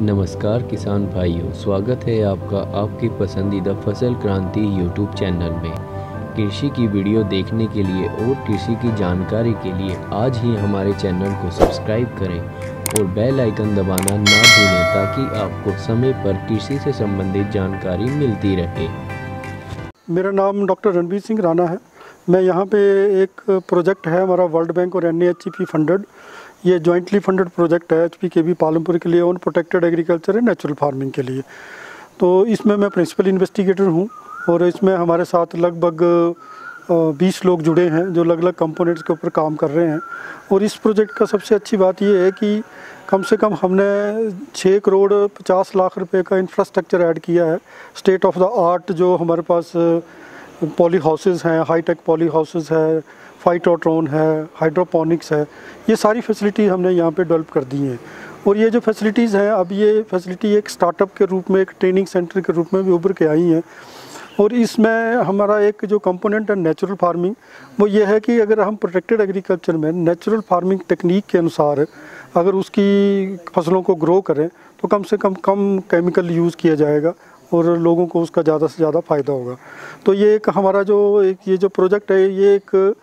नमस्कार किसान भाइयों, स्वागत है आपका आपकी पसंदीदा फसल क्रांति यूट्यूब चैनल में। कृषि की वीडियो देखने के लिए और कृषि की जानकारी के लिए आज ही हमारे चैनल को सब्सक्राइब करें और बेल आइकन दबाना ना भूलें ताकि आपको समय पर कृषि से संबंधित जानकारी मिलती रहे। मेरा नाम डॉक्टर रणबीर सिंह राणा है। मैं यहाँ पे एक प्रोजेक्ट है हमारा वर्ल्ड बैंक और NHP फंडेड, ये जॉइंटली फंडेड प्रोजेक्ट है HPKB पालमपुर के लिए on protected agriculture and natural farming के लिए। तो इसमें मैं प्रिंसिपल इन्वेस्टिगेटर हूँ और इसमें हमारे साथ लगभग 20 लोग जुड़े हैं जो अलग अलग कंपोनेंट्स के ऊपर काम कर रहे हैं। और इस प्रोजेक्ट का सबसे अच्छी बात ये है कि कम से कम हमने 6 करोड़ 50 लाख रुपए का इंफ्रास्ट्रक्चर ऐड किया है, स्टेट ऑफ द आर्ट जो हमारे पास पॉली हाउसेज़ हैं, हाई टेक पॉली हाउसेज़ है, फ़ाइटोट्रोन है, हाइड्रोपोनिक्स है, ये सारी फैसिलिटी हमने यहाँ पे डेवलप कर दी हैं। और ये जो फैसिलिटीज़ हैं, अब ये फैसिलिटी एक स्टार्टअप के रूप में, एक ट्रेनिंग सेंटर के रूप में भी उभर के आई हैं। और इसमें हमारा एक जो कंपोनेंट है नेचुरल फार्मिंग, वो ये है कि अगर हम प्रोटेक्टेड एग्रीकल्चर में नेचुरल फार्मिंग टेक्निक के अनुसार अगर उसकी फसलों को ग्रो करें तो कम से कम केमिकल यूज़ किया जाएगा और लोगों को उसका ज़्यादा से ज़्यादा फ़ायदा होगा। तो ये एक हमारा जो ये जो प्रोजेक्ट है, ये एक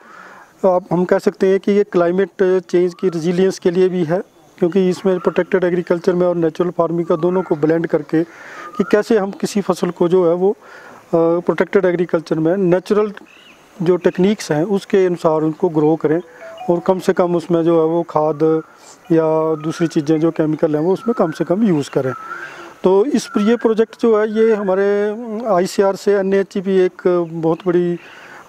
हम कह सकते हैं कि ये क्लाइमेट चेंज की रेजिलियंस के लिए भी है, क्योंकि इसमें प्रोटेक्टेड एग्रीकल्चर में और नेचुरल फार्मिंग का दोनों को ब्लेंड करके कि कैसे हम किसी फसल को जो है वो प्रोटेक्टेड एग्रीकल्चर में नेचुरल जो टेक्निक्स हैं उसके अनुसार उनको ग्रो करें और कम से कम उसमें जो है वो खाद या दूसरी चीज़ें जो केमिकल हैं वो उसमें कम से कम यूज़ करें। तो इस ये प्रोजेक्ट जो है ये हमारे ICR से NHP एक बहुत बड़ी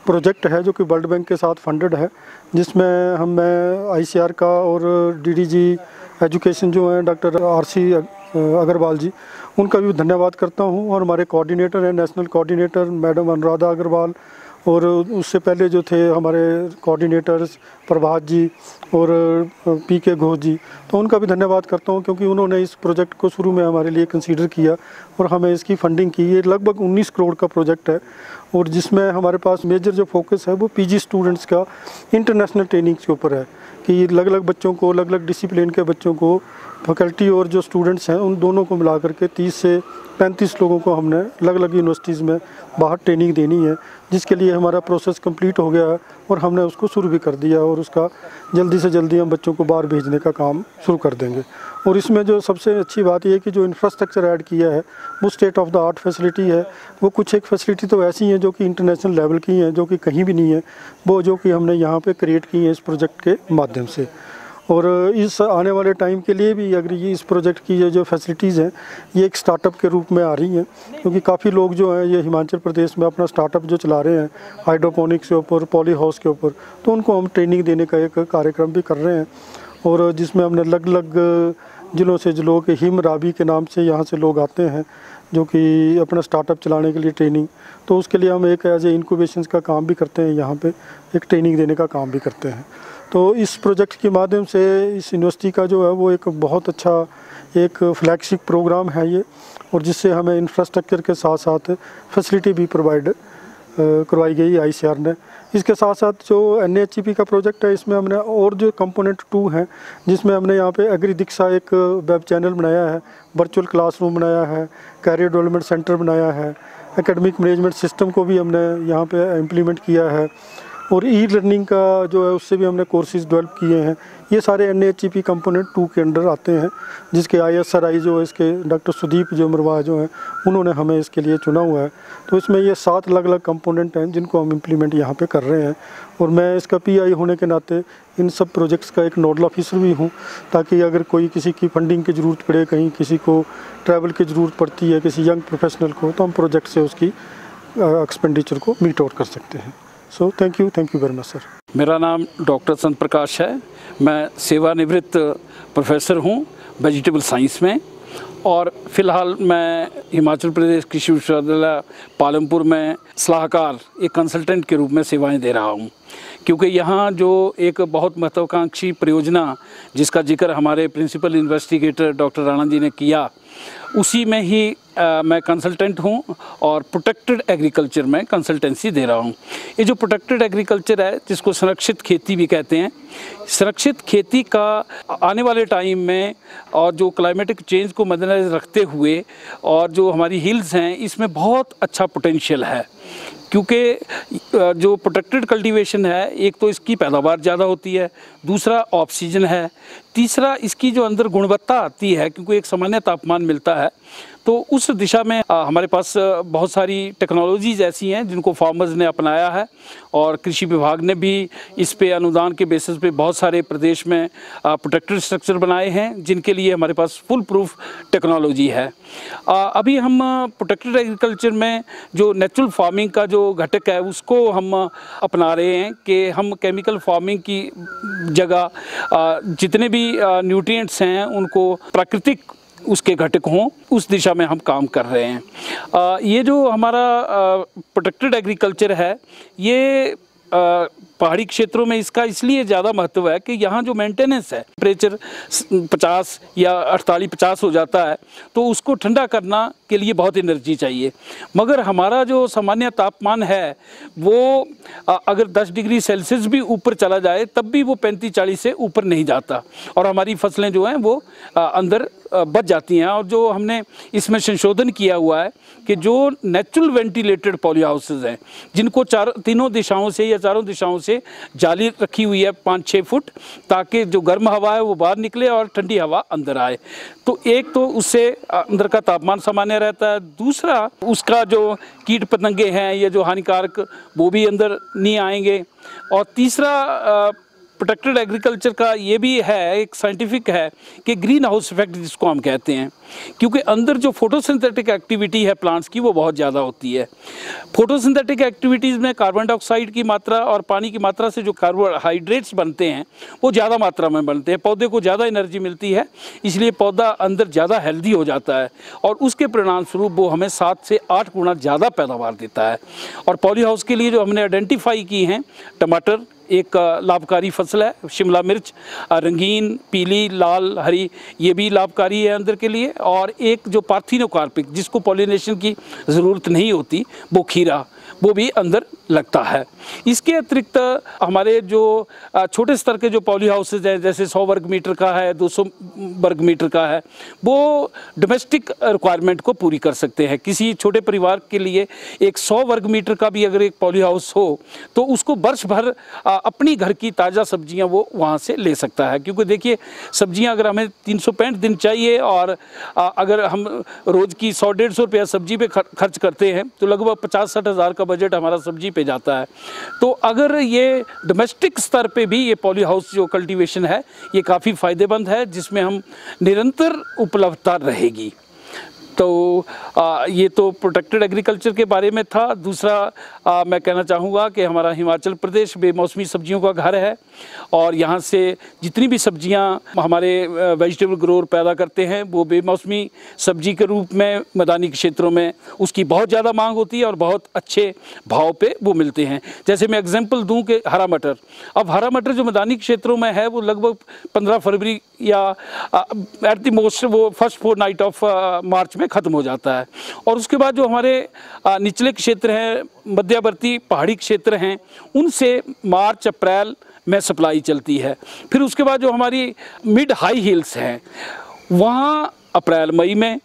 प्रोजेक्ट है जो कि वर्ल्ड बैंक के साथ फंडेड है, जिसमें हमें ICR का और DDG एजुकेशन जो है डॉक्टर आरसी अग्रवाल जी, उनका भी धन्यवाद करता हूं। और हमारे कोऑर्डिनेटर हैं, national coordinator madam Anuradha Agarwal, और उससे पहले जो थे हमारे कोऑर्डिनेटर्स प्रभात जी और PK घोष जी, तो उनका भी धन्यवाद करता हूं क्योंकि उन्होंने इस प्रोजेक्ट को शुरू में हमारे लिए कंसीडर किया और हमें इसकी फंडिंग की। ये लगभग 19 करोड़ का प्रोजेक्ट है और जिसमें हमारे पास मेजर जो फोकस है वो PG स्टूडेंट्स का इंटरनेशनल ट्रेनिंग्स के ऊपर है कि अलग अलग बच्चों को, अलग अलग डिसिप्लिन के बच्चों को, फैकल्टी और जो स्टूडेंट्स हैं उन दोनों को मिला करके 30 से 35 लोगों को हमने अलग अलग यूनिवर्सिटीज़ में बाहर ट्रेनिंग देनी है, जिसके लिए हमारा प्रोसेस कंप्लीट हो गया है और हमने उसको शुरू भी कर दिया और उसका जल्दी से जल्दी हम बच्चों को बाहर भेजने का काम शुरू कर देंगे। और इसमें जो सबसे अच्छी बात यह है कि जो इंफ्रास्ट्रक्चर ऐड किया है वो state of the art facility है। वो कुछ एक फैसिलिटी तो ऐसी हैं जो कि इंटरनेशनल लेवल की हैं, जो कि कहीं भी नहीं है, वो जो कि हमने यहाँ पर क्रिएट की है इस प्रोजेक्ट के माध्यम से। और इस आने वाले टाइम के लिए भी अगर ये इस प्रोजेक्ट की ये जो फैसिलिटीज़ हैं ये एक स्टार्टअप के रूप में आ रही हैं, क्योंकि काफ़ी लोग जो हैं ये हिमाचल प्रदेश में अपना स्टार्टअप जो चला रहे हैं हाइड्रोपोनिक्स के ऊपर, पॉली हाउस के ऊपर, तो उनको हम ट्रेनिंग देने का एक कार्यक्रम भी कर रहे हैं। और जिसमें हमने अलग अलग जिलों से जो लोग हिम राबी के नाम से यहाँ से लोग आते हैं जो कि अपना स्टार्टअप चलाने के लिए ट्रेनिंग, तो उसके लिए हम एक एज ए इनक्यूबेशन का काम भी करते हैं, यहाँ पर एक ट्रेनिंग देने का काम भी करते हैं। तो इस प्रोजेक्ट के माध्यम से इस यूनिवर्सिटी का जो है वो एक बहुत अच्छा एक फ्लैगशिप प्रोग्राम है ये, और जिससे हमें इंफ्रास्ट्रक्चर के साथ साथ फैसिलिटी भी प्रोवाइड करवाई गई ICR ने। इसके साथ साथ जो NHP का प्रोजेक्ट है इसमें हमने और जो कंपोनेंट 2 हैं, जिसमें हमने यहाँ पे एग्री दीक्षा एक वेब चैनल बनाया है, वर्चुअल क्लासरूम बनाया है, कैरियर डेवलपमेंट सेंटर बनाया है, एकेडमिक मैनेजमेंट सिस्टम को भी हमने यहाँ पे इम्प्लीमेंट किया है और E-लर्निंग का जो है उससे भी हमने कोर्सेज़ डेवलप किए हैं। ये सारे NHP कंपोनेंट 2 के अंडर आते हैं, जिसके ISRI जो है इसके डॉक्टर सुदीप जो मरवा जो हैं उन्होंने हमें इसके लिए चुना हुआ है। तो इसमें ये 7 अलग अलग कंपोनेंट हैं जिनको हम इम्प्लीमेंट यहाँ पे कर रहे हैं और मैं इसका PI होने के नाते इन सब प्रोजेक्ट्स का एक नोडल ऑफिसर भी हूँ, ताकि अगर कोई किसी की फंडिंग की ज़रूरत पड़े, कहीं किसी को ट्रैवल की ज़रूरत पड़ती है किसी यंग प्रोफेशनल को, तो हम प्रोजेक्ट से उसकी एक्सपेंडिचर को मीट आउट कर सकते हैं। So thank you very much sir. मेरा नाम डॉक्टर सन प्रकाश है, मैं सेवानिवृत्त प्रोफेसर हूँ वेजिटेबल साइंस में और फ़िलहाल मैं हिमाचल प्रदेश कृषि विश्वविद्यालय पालमपुर में सलाहकार एक कंसल्टेंट के रूप में सेवाएं दे रहा हूँ, क्योंकि यहाँ जो एक बहुत महत्वाकांक्षी परियोजना जिसका जिक्र हमारे principal investigator doctor Rana ji ने किया उसी में ही मैं कंसल्टेंट हूँ और प्रोटेक्टेड एग्रीकल्चर में कंसल्टेंसी दे रहा हूँ। ये जो प्रोटेक्टेड एग्रीकल्चर है, जिसको संरक्षित खेती भी कहते हैं, संरक्षित खेती का आने वाले टाइम में और जो क्लाइमेटिक चेंज को मद्देनजर रखते हुए और जो हमारी हिल्स हैं, इसमें बहुत अच्छा पोटेंशियल है, क्योंकि जो प्रोटेक्टेड कल्टीवेशन है, एक तो इसकी पैदावार ज़्यादा होती है, दूसरा ऑक्सीजन है, तीसरा इसकी जो अंदर गुणवत्ता आती है, क्योंकि एक सामान्य तापमान मिलता है। तो उस दिशा में हमारे पास बहुत सारी टेक्नोलॉजीज़ ऐसी हैं जिनको फार्मर्स ने अपनाया है और कृषि विभाग ने भी इस पे अनुदान के बेसिस पे बहुत सारे प्रदेश में प्रोटेक्टेड स्ट्रक्चर बनाए हैं, जिनके लिए हमारे पास फुल प्रूफ टेक्नोलॉजी है। अभी हम प्रोटेक्टेड एग्रीकल्चर में जो नेचुरल फार्मिंग का जो घटक है उसको हम अपना रहे हैं कि हम केमिकल फार्मिंग की जगह जितने भी न्यूट्रिएंट्स हैं उनको प्राकृतिक उसके घटक हों, उस दिशा में हम काम कर रहे हैं। ये जो हमारा प्रोटेक्टेड एग्रीकल्चर है, ये पहाड़ी क्षेत्रों में इसका इसलिए ज़्यादा महत्व है कि यहाँ जो मेंटेनेंस है, टेम्परेचर 50 या 48-50 हो जाता है, तो उसको ठंडा करना के लिए बहुत एनर्जी चाहिए। मगर हमारा जो सामान्य तापमान है वो अगर 10 डिग्री सेल्सियस भी ऊपर चला जाए तब भी वो 35-40 से ऊपर नहीं जाता और हमारी फसलें जो हैं वो अंदर बच जाती हैं। और जो हमने इसमें संशोधन किया हुआ है कि जो नेचुरल वेंटिलेटेड पॉली हाउसेज हैं, जिनको तीनों दिशाओं से या चारों दिशाओं से जाली रखी हुई है 5-6 फुट, ताकि जो गर्म हवा है वो बाहर निकले और ठंडी हवा अंदर आए, तो एक तो उससे अंदर का तापमान सामान्य रहता है, दूसरा उसका जो कीट पतंगे हैं या जो हानिकारक वो भी अंदर नहीं आएंगे, और तीसरा प्रोटेक्टेड एग्रीकल्चर का ये भी है, एक साइंटिफिक है कि ग्रीन हाउस इफेक्ट जिसको हम कहते हैं, क्योंकि अंदर जो फोटोसिंथेटिक एक्टिविटी है प्लांट्स की वो बहुत ज़्यादा होती है। फोटोसिंथेटिक एक्टिविटीज़ में कार्बन डाइऑक्साइड की मात्रा और पानी की मात्रा से जो कार्बोहाइड्रेट्स बनते हैं वो ज़्यादा मात्रा में बनते हैं, पौधे को ज़्यादा एनर्जी मिलती है, इसलिए पौधा अंदर ज़्यादा हेल्दी हो जाता है और उसके परिणामस्वरूप वो हमें 7 से 8 गुना ज़्यादा पैदावार देता है। और पॉली हाउस के लिए जो हमने आइडेंटिफाई की हैं, टमाटर एक लाभकारी फसल है, शिमला मिर्च रंगीन, पीली, लाल, हरी, ये भी लाभकारी है अंदर के लिए, और एक जो पार्थिनोकार्पिक जिसको पॉलिनेशन की ज़रूरत नहीं होती वो खीरा, वो भी अंदर लगता है। इसके अतिरिक्त हमारे जो छोटे स्तर के जो पॉली हाउसेज हैं, जैसे 100 वर्ग मीटर का है, 200 वर्ग मीटर का है, वो डोमेस्टिक रिक्वायरमेंट को पूरी कर सकते हैं। किसी छोटे परिवार के लिए एक 100 वर्ग मीटर का भी अगर एक पॉली हाउस हो तो उसको वर्ष भर अपनी घर की ताज़ा सब्जियां वो वहाँ से ले सकता है, क्योंकि देखिए सब्जियां अगर हमें 365 दिन चाहिए और अगर हम रोज़ की 100-150 रुपया सब्जी पे खर्च करते हैं तो लगभग 50-60 हज़ार का बजट हमारा सब्जी पे जाता है। तो अगर ये डोमेस्टिक स्तर पे भी ये पॉली हाउस जो कल्टीवेशन है ये काफ़ी फ़ायदेमंद है, जिसमें हम निरंतर उपलब्धता रहेगी। तो ये तो प्रोटेक्टेड एग्रीकल्चर के बारे में था। दूसरा मैं कहना चाहूँगा कि हमारा हिमाचल प्रदेश बेमौसमी सब्जियों का घर है और यहाँ से जितनी भी सब्जियाँ हमारे वेजिटेबल ग्रोअर पैदा करते हैं वो बेमौसमी सब्जी के रूप में मैदानी क्षेत्रों में उसकी बहुत ज़्यादा मांग होती है और बहुत अच्छे भाव पे वो मिलते हैं। जैसे मैं एग्जाम्पल दूँ कि हरा मटर, अब हरा मटर जो मैदानी क्षेत्रों में है वो लगभग 15 फरवरी या एट दी मोस्ट वो फर्स्ट 4 नाइट ऑफ मार्च में ख़त्म हो जाता है। और उसके बाद जो हमारे निचले क्षेत्र हैं, मध्यवर्ती पहाड़ी क्षेत्र हैं, उनसे मार्च अप्रैल में सप्लाई चलती है। फिर उसके बाद जो हमारी मिड हाई हिल्स हैं वहाँ अप्रैल मई में,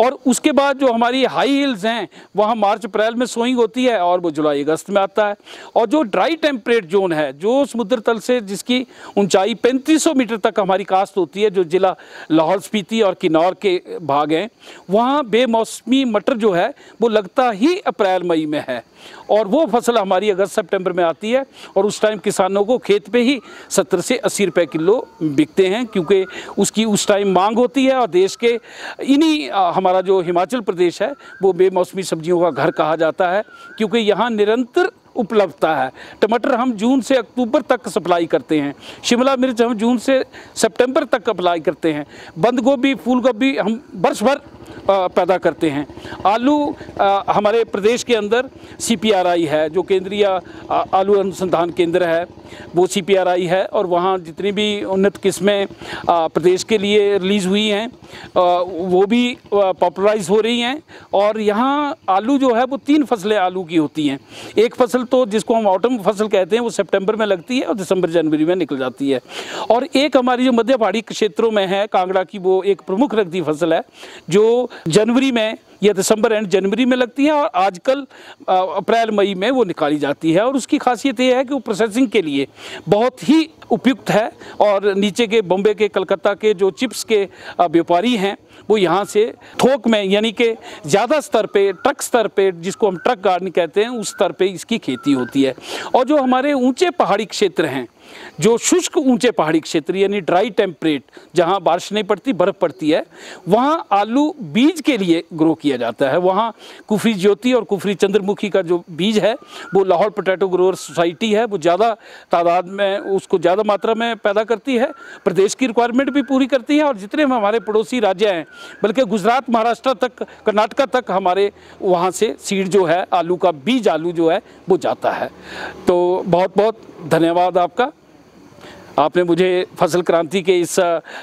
और उसके बाद जो हमारी हाई हिल्स हैं वहाँ मार्च अप्रैल में सोइंग होती है और वो जुलाई अगस्त में आता है। और जो ड्राई टेम्परेट जोन है, जो समुद्र तल से जिसकी ऊंचाई 3500 मीटर तक हमारी काश्त होती है, जो जिला लाहौल स्पीति और किन्नौर के भाग हैं, वहाँ बेमौसमी मटर जो है वो लगता ही अप्रैल मई में है और वो फसल हमारी अगस्त सितंबर में आती है और उस टाइम किसानों को खेत पे ही 70 से 80 रुपये किलो बिकते हैं, क्योंकि उसकी उस टाइम मांग होती है। और देश के इन्हीं हमारा जो हिमाचल प्रदेश है वो बेमौसमी सब्जियों का घर कहा जाता है, क्योंकि यहाँ निरंतर उपलब्धता है। टमाटर हम जून से अक्टूबर तक सप्लाई करते हैं, शिमला मिर्च हम जून से सितंबर तक सप्लाई करते हैं, बंद गोभी, फूल गोभी हम वर्ष भर पैदा करते हैं। आलू हमारे प्रदेश के अंदर सीपीआरआई है, जो केंद्रीय आलू अनुसंधान केंद्र है, वो सीपीआरआई है, और वहाँ जितनी भी उन्नत किस्में प्रदेश के लिए रिलीज़ हुई हैं वो भी पॉपुलराइज हो रही हैं। और यहाँ आलू जो है वो 3 फसलें आलू की होती हैं। एक फसल तो जिसको हम ऑटम फसल कहते हैं वो सितंबर में लगती है और दिसंबर जनवरी में निकल जाती है, और एक हमारी जो मध्य पहाड़ी क्षेत्रों में है कांगड़ा की, वो एक प्रमुख रबी फसल है जो जनवरी में या दिसंबर एंड जनवरी में लगती है, और आजकल अप्रैल मई में वो निकाली जाती है। और उसकी खासियत ये है कि वो प्रोसेसिंग के लिए बहुत ही उपयुक्त है, और नीचे के बॉम्बे के, कलकत्ता के जो चिप्स के व्यापारी हैं वो यहाँ से थोक में, यानी कि ज़्यादा स्तर पे, ट्रक स्तर पे, जिसको हम ट्रक गार्डन कहते हैं, उस स्तर पे इसकी खेती होती है। और जो हमारे ऊंचे पहाड़ी क्षेत्र हैं, जो शुष्क ऊंचे पहाड़ी क्षेत्र यानी ड्राई टेम्परेट, जहाँ बारिश नहीं पड़ती, बर्फ़ पड़ती है, वहाँ आलू बीज के लिए ग्रो किया जाता है। वहाँ कुफरी ज्योति और कुफरी चंद्रमुखी का जो बीज है वो लाहौर पोटैटो ग्रोअर्स सोसाइटी है, वो ज़्यादा तादाद में, उसको ज़्यादा मात्रा में पैदा करती है, प्रदेश की रिक्वायरमेंट भी पूरी करती है। और जितने हमारे पड़ोसी राज्य हैं, बल्कि गुजरात, महाराष्ट्र तक, कर्नाटका तक हमारे वहाँ से सीड जो है आलू का, बीज आलू जो है वो जाता है। तो बहुत बहुत धन्यवाद आपका, आपने मुझे फसल क्रांति के इस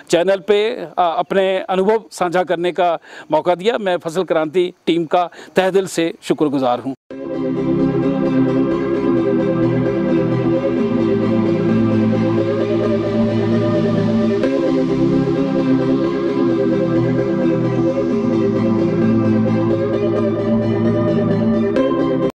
चैनल पे अपने अनुभव साझा करने का मौका दिया। मैं फसल क्रांति टीम का तहे दिल से शुक्रगुजार हूँ।